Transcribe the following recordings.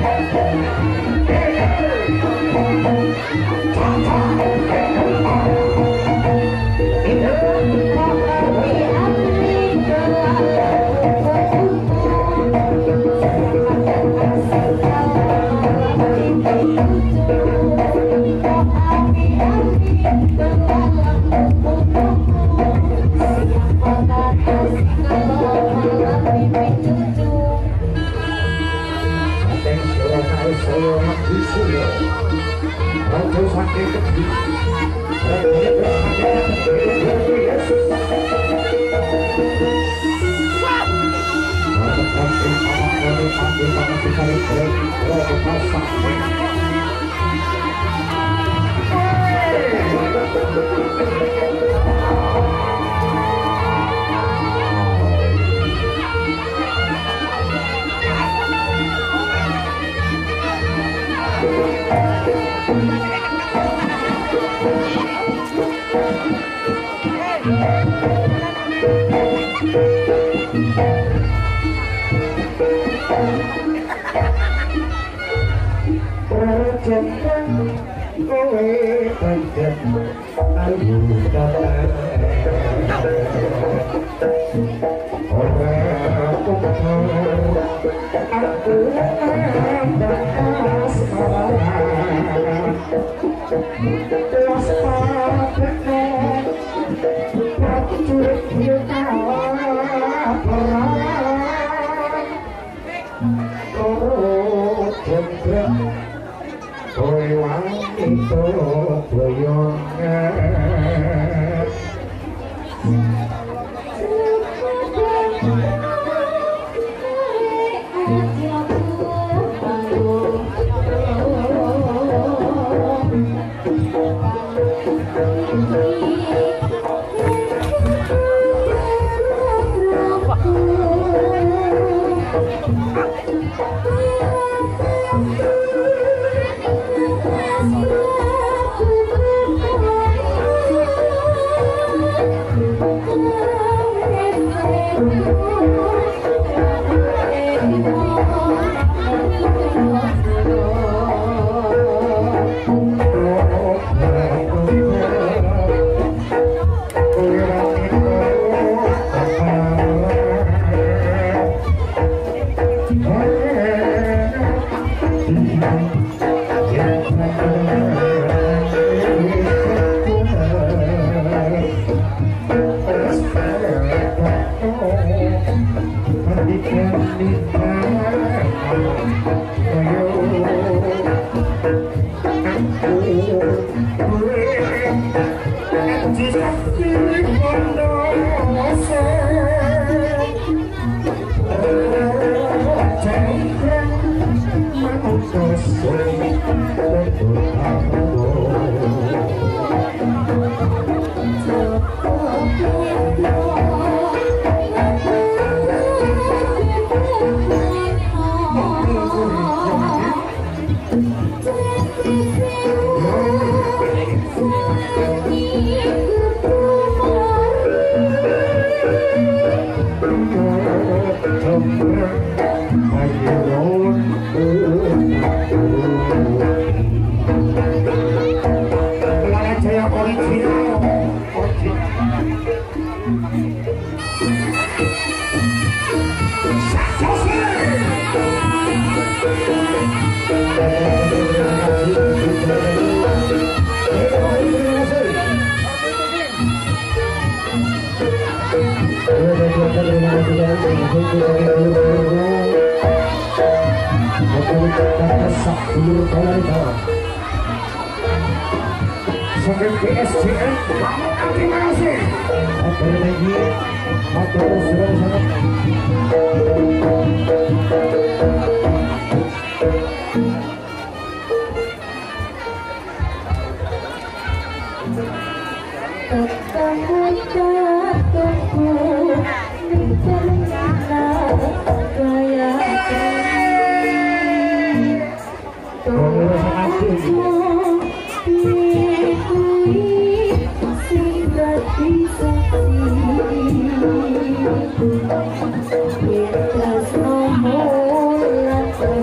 Terima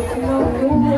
kasih.